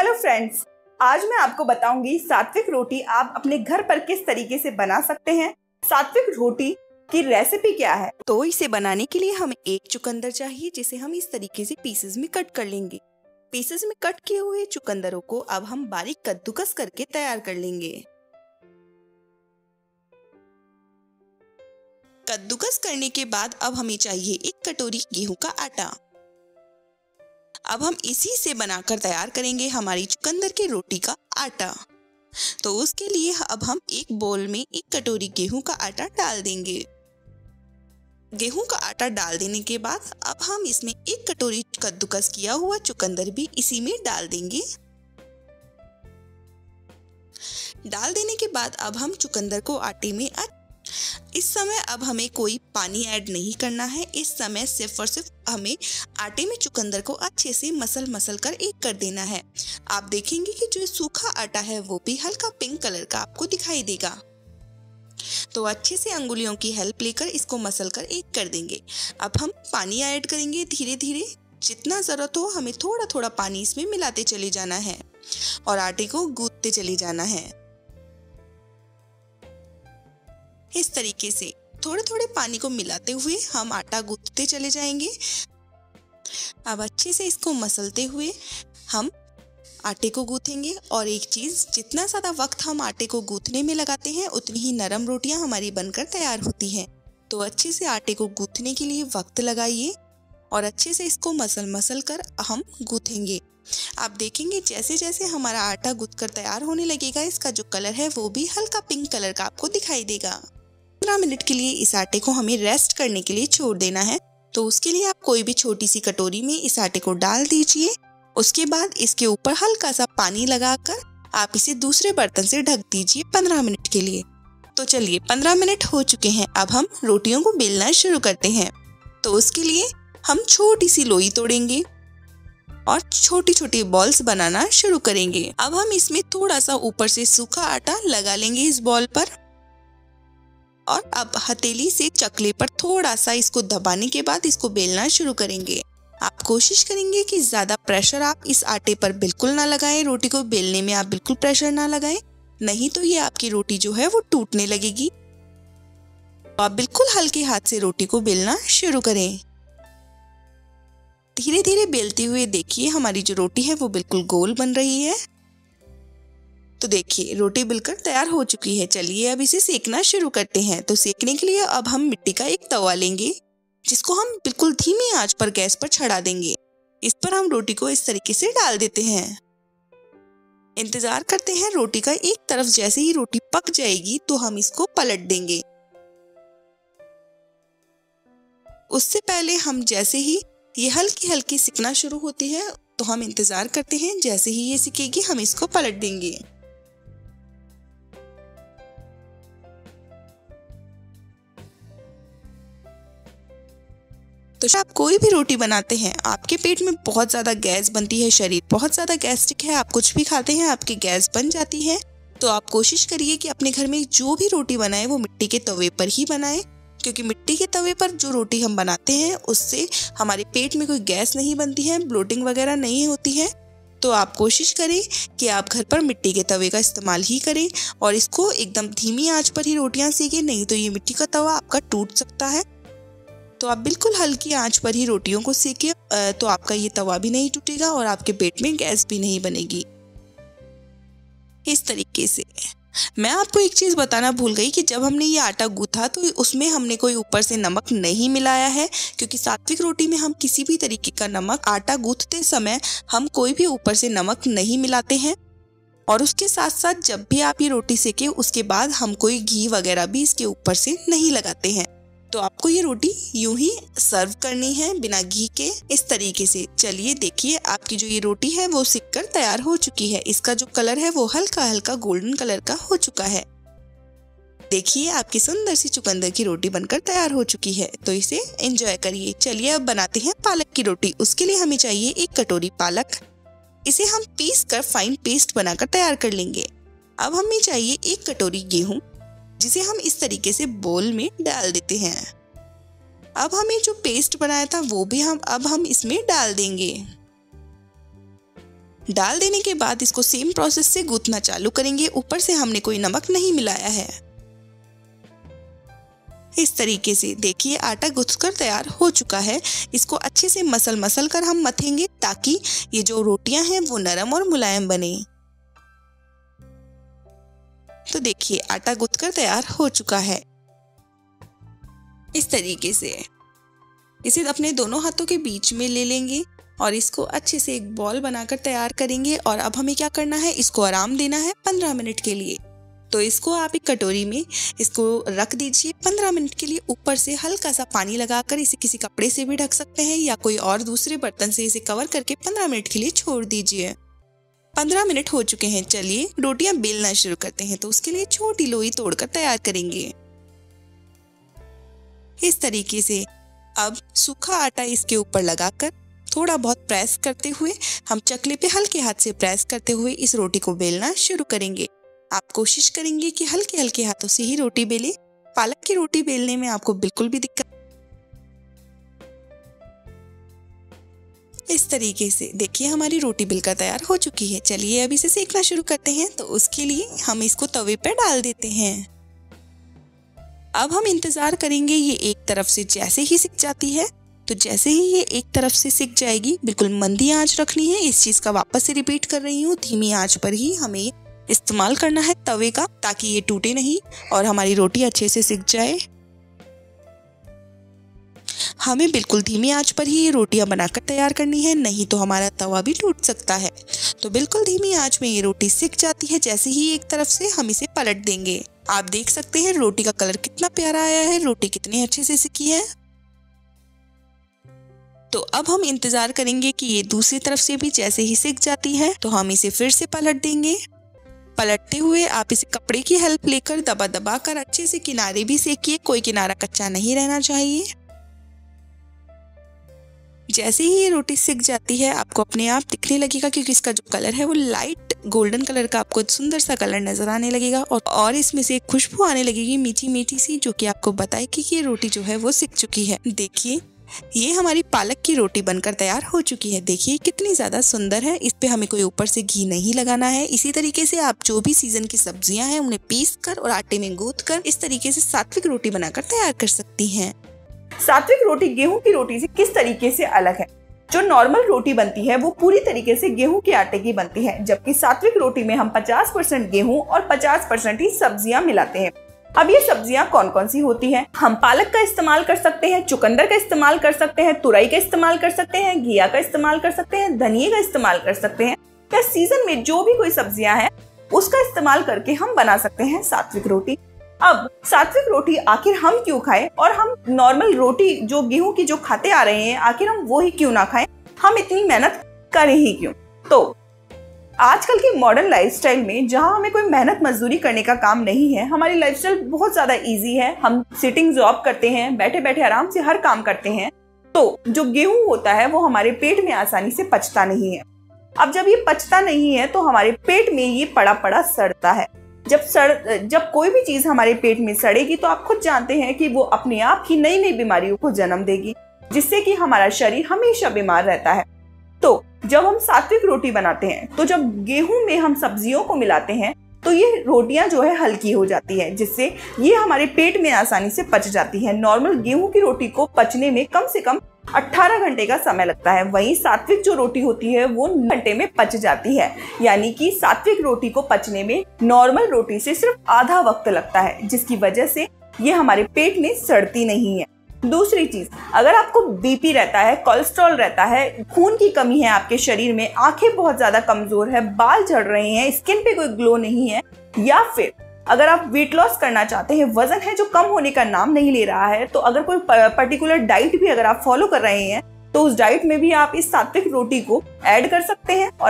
Hello friends, आज मैं आपको बताऊंगी सात्विक रोटी आप अपने घर पर किस तरीके से बना सकते हैं। सात्विक रोटी की रेसिपी क्या है? तो इसे बनाने के लिए हमें एक चुकंदर चाहिए, जिसे हम इस तरीके से पीसेस में कट कर लेंगे। पीसेस में कट किए हुए चुकंदरों को अब हम बारीक कद्दूकस करके तैयार कर लेंगे। कद्दूकस करने के बाद अब हमें चाहिए एक कटोरी गेहूं का आटा। अब हम इसी से बनाकर तैयार करेंगे हमारी चुकंदर की रोटी का आटा। तो उसके लिए अब हम एक बोल में एक कटोरी गेहूं का आटा डाल देंगे। गेहूं का आटा डाल देने के बाद अब हम इसमें एक कटोरी कद्दूकस किया हुआ चुकंदर भी इसी में डाल देंगे। डाल देने के बाद अब हम चुकंदर को आटे में इस समय अब हमें कोई पानी ऐड नहीं करना है। इस समय सिर्फ और सिर्फ हमें आटे में चुकंदर को अच्छे से मसल कर एक कर देना है। आप देखेंगे कि जो सूखा आटा है वो भी हल्का पिंक कलर का आपको दिखाई देगा। तो अच्छे से अंगुलियों की हेल्प लेकर इसको मसल कर एक कर देंगे। अब हम पानी ऐड करेंगे धीरे धीरे, जितना ज़रूरत हो हमें थोड़ा थोड़ा पानी इसमें मिलाते चले जाना है और आटे को गूंथते चले जाना है। इस तरीके से थोड़े थोड़े पानी को मिलाते हुए हम आटा गूंथते चले जाएंगे। अब अच्छे से इसको मसलते हुए हम आटे को गूंथेंगे। और एक चीज़, जितना ज़्यादा वक्त हम आटे को गूंथने में लगाते हैं उतनी ही नरम रोटियां हमारी बनकर तैयार होती हैं। तो अच्छे से आटे को गूंथने के लिए वक्त लगाइए और अच्छे से इसको मसल कर हम गूंथेंगे। आप देखेंगे जैसे जैसे हमारा आटा गूंथकर तैयार होने लगेगा, इसका जो कलर है वो भी हल्का पिंक कलर का आपको दिखाई देगा। 15 मिनट के लिए इस आटे को हमें रेस्ट करने के लिए छोड़ देना है। तो उसके लिए आप कोई भी छोटी सी कटोरी में इस आटे को डाल दीजिए। उसके बाद इसके ऊपर हल्का सा पानी लगाकर आप इसे दूसरे बर्तन से ढक दीजिए 15 मिनट के लिए। तो चलिए 15 मिनट हो चुके हैं। अब हम रोटियों को बेलना शुरू करते हैं। तो उसके लिए हम छोटी सी लोई तोड़ेंगे और छोटी छोटी बॉल्स बनाना शुरू करेंगे। अब हम इसमें थोड़ा सा ऊपर से सूखा आटा लगा लेंगे इस बॉल पर। और अब हथेली से चकले पर थोड़ा सा इसको दबाने के बाद इसको बेलना शुरू करेंगे। आप कोशिश करेंगे कि ज़्यादा प्रेशर आप इस आटे पर बिल्कुल ना लगाएं। रोटी को बेलने में आप बिल्कुल प्रेशर ना लगाएं, नहीं तो ये आपकी रोटी जो है वो टूटने लगेगी। तो आप बिल्कुल हल्के हाथ से रोटी को बेलना शुरू करें। धीरे धीरे बेलते हुए देखिए हमारी जो रोटी है वो बिल्कुल गोल बन रही है। तो देखिए रोटी बिल्कुल तैयार हो चुकी है। चलिए अब इसे सेकना शुरू करते हैं। तो सेकने के लिए अब हम मिट्टी का एक तवा लेंगे, जिसको हम बिल्कुल धीमी आंच पर गैस पर चढ़ा देंगे। इस पर हम रोटी को इस तरीके से डाल देते हैं। इंतज़ार करते हैं रोटी का। एक तरफ जैसे ही रोटी पक जाएगी तो हम इसको पलट देंगे। उससे पहले हम जैसे ही ये हल्की हल्की सिकना शुरू होती है तो हम इंतज़ार करते हैं, जैसे ही ये सिकेगी हम इसको पलट देंगे। तो आप कोई भी रोटी बनाते हैं, आपके पेट में बहुत ज़्यादा गैस बनती है, शरीर बहुत ज़्यादा गैस्ट्रिक है, आप कुछ भी खाते हैं आपकी गैस बन जाती है, तो आप कोशिश करिए कि अपने घर में जो भी रोटी बनाए वो मिट्टी के तवे पर ही बनाएं। क्योंकि मिट्टी के तवे पर जो रोटी हम बनाते हैं उससे हमारे पेट में कोई गैस नहीं बनती है, ब्लोटिंग वगैरह नहीं होती है। तो आप कोशिश करें कि आप घर पर मिट्टी के तवे का इस्तेमाल ही करें और इसको एकदम धीमी आंच पर ही रोटियां सेकें, नहीं तो ये मिट्टी का तवा आपका टूट सकता है। तो आप बिल्कुल हल्की आंच पर ही रोटियों को सेकें, तो आपका ये तवा भी नहीं टूटेगा और आपके पेट में गैस भी नहीं बनेगी। इस तरीके से मैं आपको एक चीज़ बताना भूल गई कि जब हमने ये आटा गूथा तो उसमें हमने कोई ऊपर से नमक नहीं मिलाया है, क्योंकि सात्विक रोटी में हम किसी भी तरीके का नमक, आटा गूथते समय हम कोई भी ऊपर से नमक नहीं मिलाते हैं। और उसके साथ साथ जब भी आप ये रोटी सेकें उसके बाद हम कोई घी वगैरह भी इसके ऊपर से नहीं लगाते हैं। तो आपको ये रोटी यूं ही सर्व करनी है बिना घी के, इस तरीके से। चलिए देखिए आपकी जो ये रोटी है वो सिक कर तैयार हो चुकी है। इसका जो कलर है वो हल्का हल्का गोल्डन कलर का हो चुका है। देखिए आपकी सुंदर सी चुकंदर की रोटी बनकर तैयार हो चुकी है। तो इसे एंजॉय करिए। चलिए अब बनाते हैं पालक की रोटी। उसके लिए हमें चाहिए एक कटोरी पालक। इसे हम पीस कर फाइन पेस्ट बनाकर तैयार कर लेंगे। अब हमें चाहिए एक कटोरी गेहूँ, जिसे हम इस तरीके से बोल में डाल देते हैं। अब हमें जो पेस्ट बनाया था वो भी हम इसमें डाल देंगे। डाल देने के बाद इसको सेम प्रोसेस से गूंथना चालू करेंगे। ऊपर से हमने कोई नमक नहीं मिलाया है। इस तरीके से देखिए आटा गूंथकर तैयार हो चुका है। इसको अच्छे से मसल कर हम मथेंगे ताकि ये जो रोटियां हैं वो नरम और मुलायम बने। तो देखिए आटा गूंथकर तैयार हो चुका है। इस तरीके से इसे अपने दोनों हाथों के बीच में ले लेंगे और इसको अच्छे से एक बॉल बनाकर तैयार करेंगे। और अब हमें क्या करना है, इसको आराम देना है 15 मिनट के लिए। तो इसको आप एक कटोरी में इसको रख दीजिए 15 मिनट के लिए। ऊपर से हल्का सा पानी लगाकर इसे किसी कपड़े से भी ढक सकते हैं या कोई और दूसरे बर्तन से इसे कवर करके 15 मिनट के लिए छोड़ दीजिए। 15 मिनट हो चुके हैं। चलिए रोटियां बेलना शुरू करते हैं। तो उसके लिए छोटी लोई तोड़कर तैयार करेंगे। इस तरीके से अब सूखा आटा इसके ऊपर लगाकर थोड़ा बहुत प्रेस करते हुए हम चकले पे हल्के हाथ से प्रेस करते हुए इस रोटी को बेलना शुरू करेंगे। आप कोशिश करेंगे कि हल्के हाथों से ही रोटी बेलें। पालक की रोटी बेलने में आपको बिल्कुल भी दिक्कत। इस तरीके से देखिए हमारी रोटी बिल्कुल तैयार हो चुकी है। चलिए अब इसे सेकना शुरू करते हैं। तो उसके लिए हम इसको तवे पर डाल देते हैं। अब हम इंतज़ार करेंगे ये एक तरफ से जैसे ही सिक जाती है। तो जैसे ही ये एक तरफ से सिक जाएगी बिल्कुल मंदी आंच रखनी है। इस चीज़ का वापस से रिपीट कर रही हूँ, धीमी आंच पर ही हमें इस्तेमाल करना है तवे का ताकि ये टूटे नहीं और हमारी रोटी अच्छे से सिक जाए। हमें बिल्कुल धीमी आंच पर ही ये रोटियां बनाकर तैयार करनी है, नहीं तो हमारा तवा भी टूट सकता है। तो बिल्कुल धीमी आंच में ये रोटी सिक जाती है। जैसे ही एक तरफ से हम इसे पलट देंगे। आप देख सकते हैं रोटी का कलर कितना प्यारा आया है, रोटी कितनी अच्छे से सिकी है। तो अब हम इंतज़ार करेंगे कि ये दूसरी तरफ से भी जैसे ही सिक जाती है तो हम इसे फिर से पलट देंगे। पलटते हुए आप इसे कपड़े की हेल्प लेकर दबा कर अच्छे से किनारे भी सेकिए, कोई किनारा कच्चा नहीं रहना चाहिए। जैसे ही ये रोटी सिक जाती है आपको अपने आप दिखने लगेगा क्योंकि इसका जो कलर है वो लाइट गोल्डन कलर का आपको सुंदर सा कलर नज़र आने लगेगा और इसमें से एक खुशबू आने लगेगी मीठी मीठी सी, जो कि आपको बताएगी कि ये रोटी जो है वो सिक चुकी है। देखिए ये हमारी पालक की रोटी बनकर तैयार हो चुकी है। देखिए कितनी ज़्यादा सुंदर है। इस पे हमें कोई ऊपर से घी नहीं लगाना है। इसी तरीके से आप जो भी सीज़न की सब्जियां हैं उन्हें पीस कर और आटे में गूंथ कर इस तरीके से सात्विक रोटी बनाकर तैयार कर सकती हैं। सात्विक रोटी गेहूं की रोटी से किस तरीके से अलग है? जो नॉर्मल रोटी बनती है वो पूरी तरीके से गेहूं के आटे की बनती है, जबकि सात्विक रोटी में हम 50% गेहूं और 50% ही सब्जियां मिलाते हैं। अब ये सब्जियां कौन कौन सी होती हैं? हम पालक का इस्तेमाल कर सकते हैं, चुकंदर का इस्तेमाल कर सकते हैं, तुरई का इस्तेमाल कर सकते हैं, घिया का इस्तेमाल कर सकते हैं, धनिए का इस्तेमाल कर सकते हैं। या सीजन में जो भी कोई सब्जियां हैं उसका इस्तेमाल करके हम बना सकते हैं सात्विक रोटी। अब सात्विक रोटी आखिर हम क्यों खाएं और हम नॉर्मल रोटी जो गेहूं की जो खाते आ रहे हैं आखिर हम वो ही क्यों ना खाएं? हम इतनी मेहनत करें ही क्यों? तो आजकल की मॉडर्न लाइफस्टाइल में जहां हमें कोई मेहनत मजदूरी करने का काम नहीं है, हमारी लाइफस्टाइल बहुत ज़्यादा इजी है, हम सिटिंग जॉब करते हैं, बैठे बैठे आराम से हर काम करते हैं, तो जो गेहूं होता है वो हमारे पेट में आसानी से पचता नहीं है। अब जब ये पचता नहीं है तो हमारे पेट में ये पड़ा पड़ा सड़ता है। जब कोई भी चीज़ हमारे पेट में सड़ेगी तो आप खुद जानते हैं कि वो अपने आप ही नई नई बीमारियों को जन्म देगी, जिससे कि हमारा शरीर हमेशा बीमार रहता है। तो जब हम सात्विक रोटी बनाते हैं तो जब गेहूं में हम सब्जियों को मिलाते हैं तो ये रोटियां जो है हल्की हो जाती है, जिससे ये हमारे पेट में आसानी से पच जाती है। नॉर्मल गेहूं की रोटी को पचने में कम से कम 18 घंटे का समय लगता है, वहीं सात्विक जो रोटी होती है वो 9 घंटे में पच जाती है। यानी कि सात्विक रोटी को पचने में नॉर्मल रोटी से सिर्फ आधा वक्त लगता है, जिसकी वजह से ये हमारे पेट में सड़ती नहीं है। दूसरी चीज, अगर आपको बीपी रहता है, कोलेस्ट्रॉल रहता है, खून की कमी है आपके शरीर में, आंखें बहुत ज्यादा कमजोर है, बाल झड़ रहे हैं, स्किन पे कोई ग्लो नहीं है, या फिर अगर आप वेट लॉस करना चाहते हैं, वजन है जो कम होने का नाम नहीं ले रहा है, तो अगर कोई पर्टिकुलर डाइट भी अगर आप फॉलो कर रहे हैं तो उस डाइट में भी आप इस सात्विक रोटी को ऐड कर सकते हैं।